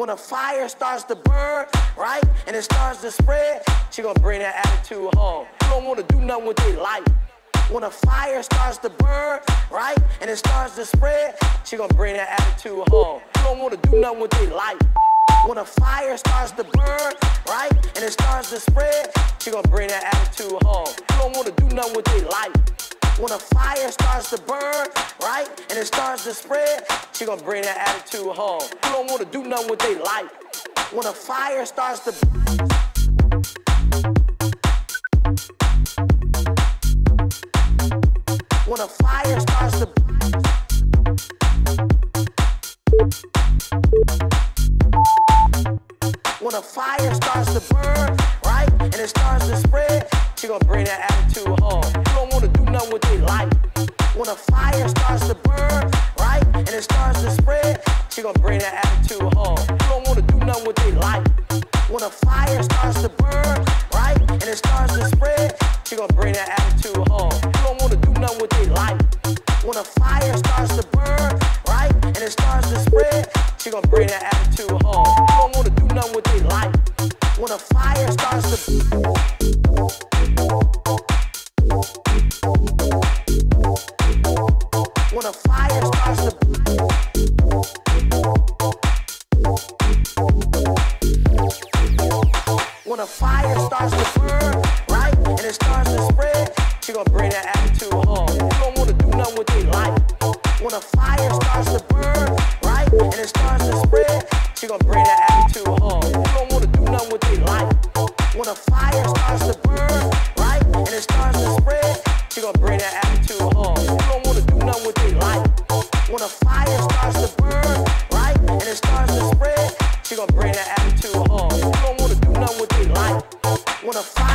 When a fire starts to burn, right, and it starts to spread, you're gonna bring that attitude home. You don't wanna do nothing with their life. When a fire starts to burn, right, and it starts to spread, you're gonna bring that attitude home. You don't wanna do nothing with their life. When a fire starts to burn, right, and it starts to spread, you're gonna bring that attitude home. You don't wanna do nothing with their life. When a fire starts to burn, right, and it starts to spread, you're gonna bring that attitude home. You don't wanna do nothing with their life. When a fire starts to... When a fire starts to... When a fire starts to burn, right, and it starts to spread, you're gonna bring that attitude home. You don't wanna do nothing with their life. When a fire starts to burn, right, and it starts to spread, you're gonna bring that attitude home. You don't wanna do nothing with their life. When a fire starts to burn, right, and it starts to spread, you're gonna bring that attitude home. You don't wanna do nothing with their life. When a fire starts to burn, right, and it starts to spread, you're gonna bring that attitude home. You don't wanna do nothing with their life. When a fire starts to When a fire starts to When a fire starts to burn, right, and it starts to spread, you're gonna bring that attitude home. You don't wanna do nothing with their life. When a fire starts to burn, right, and it starts to spread, you're gonna bring that attitude home. You don't wanna do nothing with their life. When a fire starts to burn, right, and it starts to spread, you're gonna bring that attitude home. You don't wanna do nothing with their life. When a fire starts to burn, right, and it starts to spread, you're gonna bring that attitude home. You don't wanna do nothing with their life. When a fire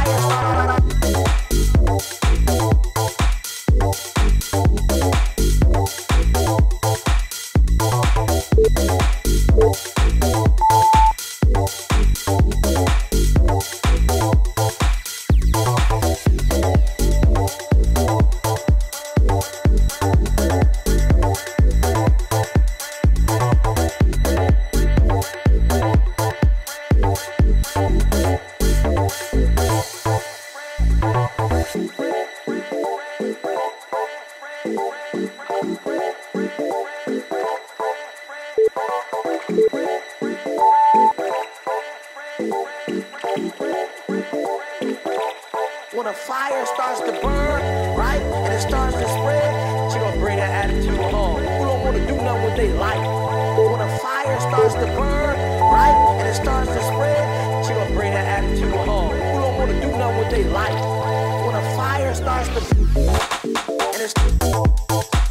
When a fire starts to burn, right, and it starts to spread, she gonna bring that attitude home. Who don't wanna do nothing with their life?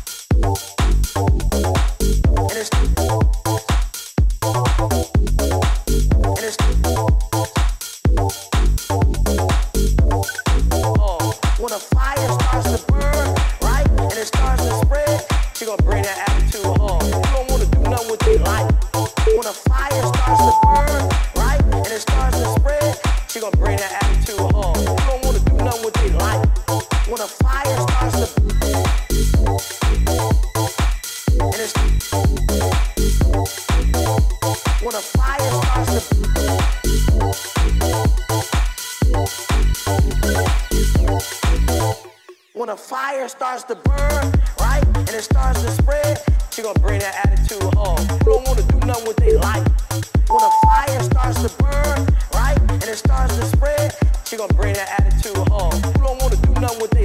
When a fire starts to burn, right, and it starts to spread, she gonna bring that attitude home. Who don't wanna do nothing with their life? When a fire starts to and When a fire starts to burn, right, and it starts to spread, you're gonna bring that attitude home. You don't wanna do nothing with their life. When a fire starts to burn, right, and it starts to spread, you're gonna bring that attitude home. You don't wanna do nothing with their life.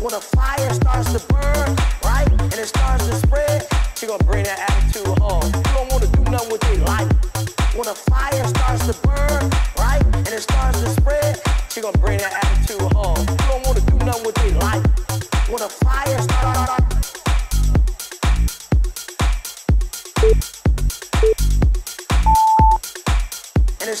When a fire starts to burn, right, and it starts to spread, you're gonna bring that attitude home. You don't wanna do nothing with their life. When a fire starts to burn, right, and it starts to spread, you're gonna bring that attitude home. You don't wanna do nothing with their life. When a fire starts, and it's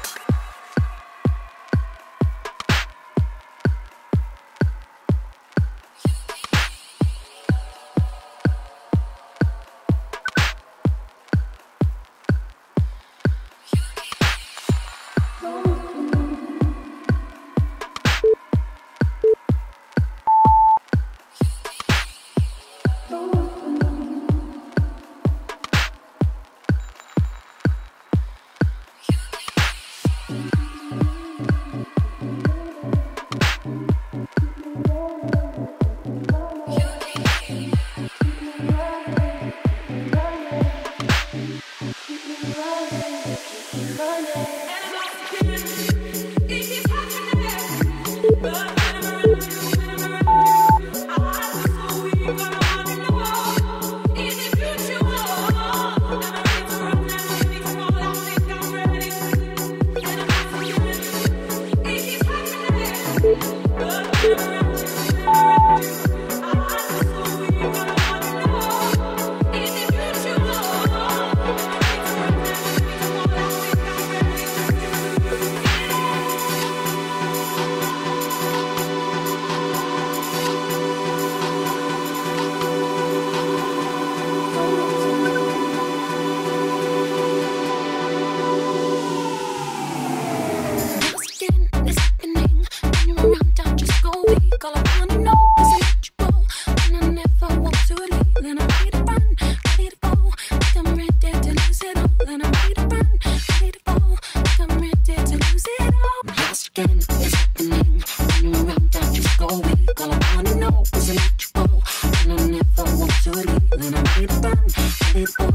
all I wanna know is an electrical. And I never want to leave, then I'm ready to burn, ready to go.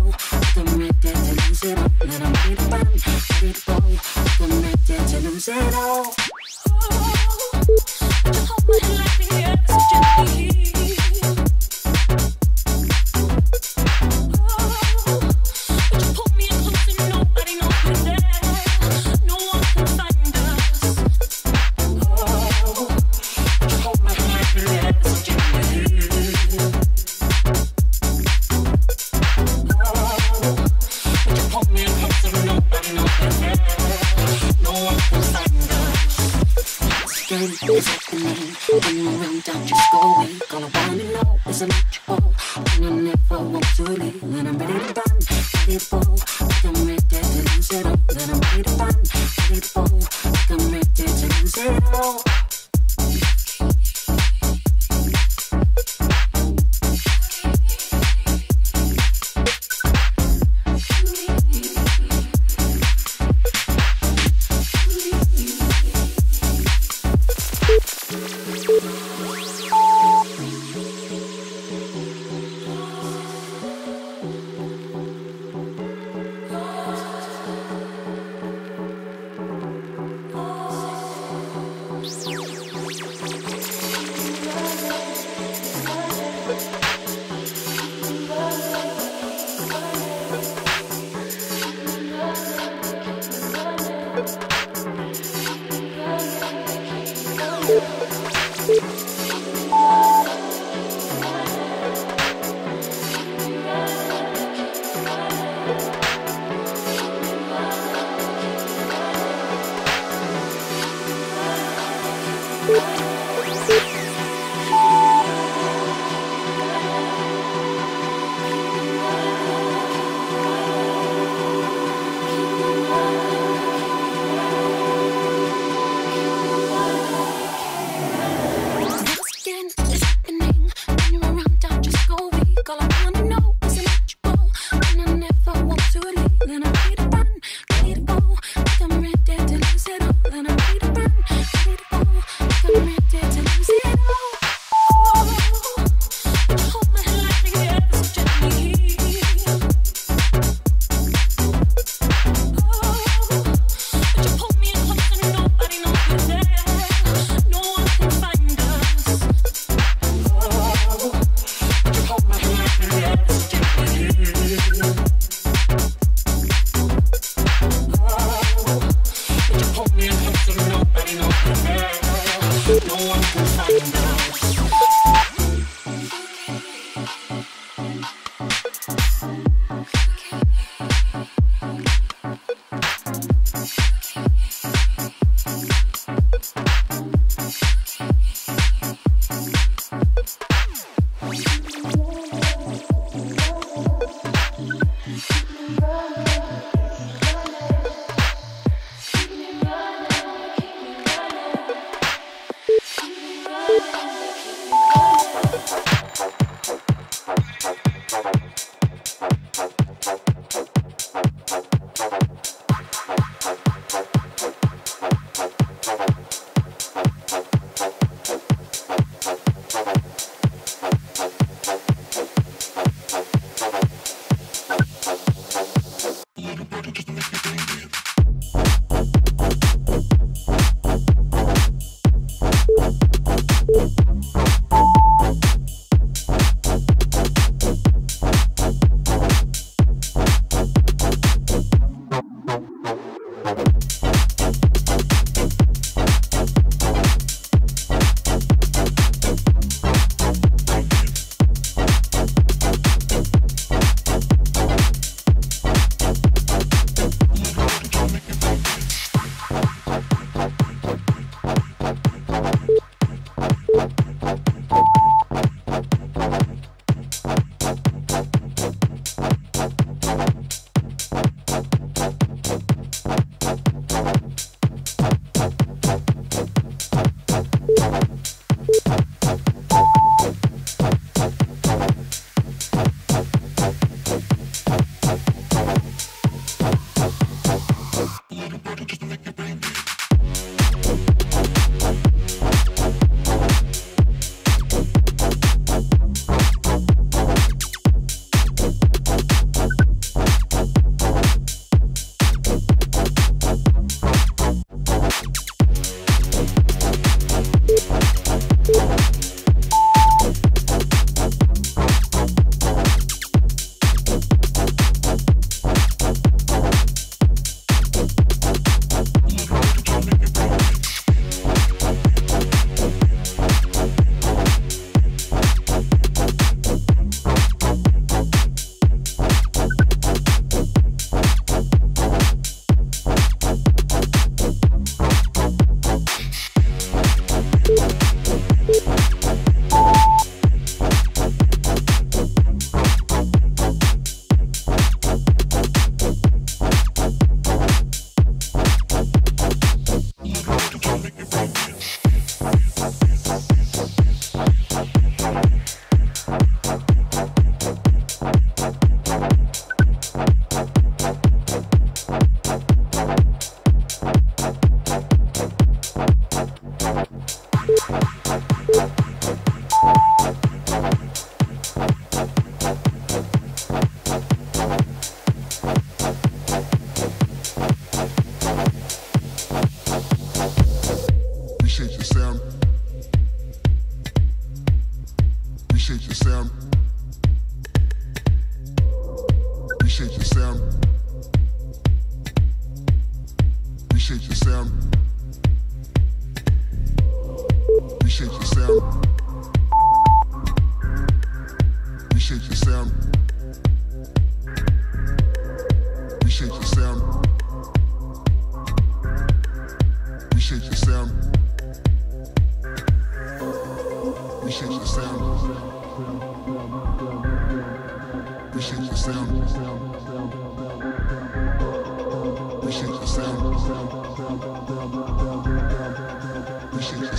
I'm ready to lose it all, then I'm ready to burn, ready to go. I'm ready to lose it all. It's happening when you run down, just go away. All I wanna know is an electrical, and I never want to leave. When I'm ready to burn, ready to fall, like I'm ready to lose it all. Then I'm ready to burn, ready to fall, like I'm ready to lose it all. Appreciate your sound. Appreciate your sound. Appreciate your sound. Appreciate your sound. Appreciate your sound. Appreciate your sound. Appreciate your sound. Appreciate your sound. Appreciate your sound. Appreciate your sound. Appreciate your sound. Appreciate your sound. Appreciate your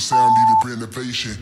sound, need a renovation. Appreciate your sound, need a renovation.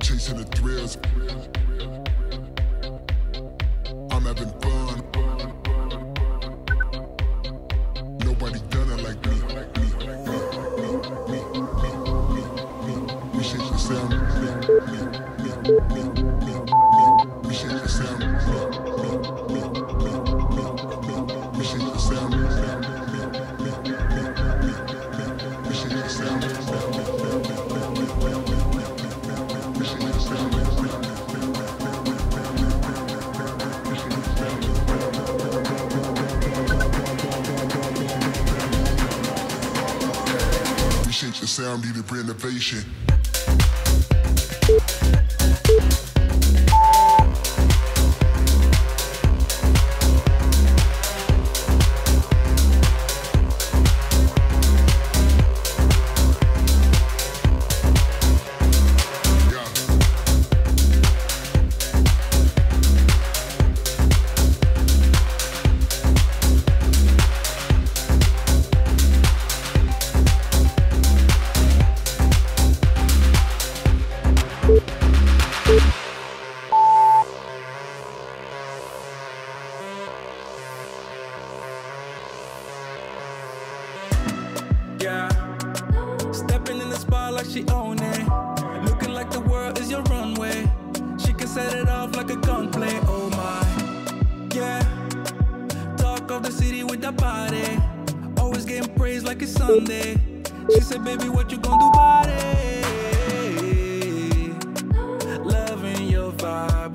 Chasing the thrills, I'm having fun. Nobody done it like me. Appreciate your sound. Appreciate your sound. Appreciate your sound. Appreciate your sound. Appreciate your sound, need a renovation. Yeah. Stepping in the spot like she own it. Looking like the world is your runway. She can set it off like a gunplay. Oh my, yeah. Talk of the city with that body. Always getting praised like it's Sunday. She said, baby, what you gon' do about it? Loving your vibe.